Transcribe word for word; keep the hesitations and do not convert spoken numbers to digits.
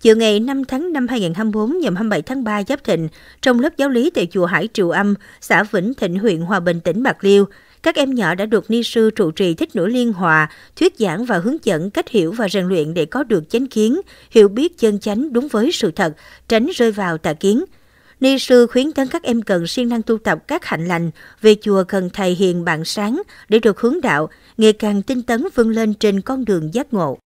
Chiều ngày năm tháng năm năm hai nghìn không trăm hai mươi tư nhằm hai mươi bảy tháng ba Giáp Thìn, trong lớp giáo lý tại chùa Hải Triều Âm, xã Vĩnh Thịnh, huyện Hòa Bình, tỉnh Bạc Liêu, các em nhỏ đã được ni sư trụ trì Thích Nữ Liên Hoa thuyết giảng và hướng dẫn cách hiểu và rèn luyện để có được chánh kiến, hiểu biết chân chánh đúng với sự thật, tránh rơi vào tà kiến. Ni sư khuyến tấn các em cần siêng năng tu tập các hạnh lành, về chùa cần thầy hiền bạn sáng để được hướng đạo, ngày càng tinh tấn vươn lên trên con đường giác ngộ.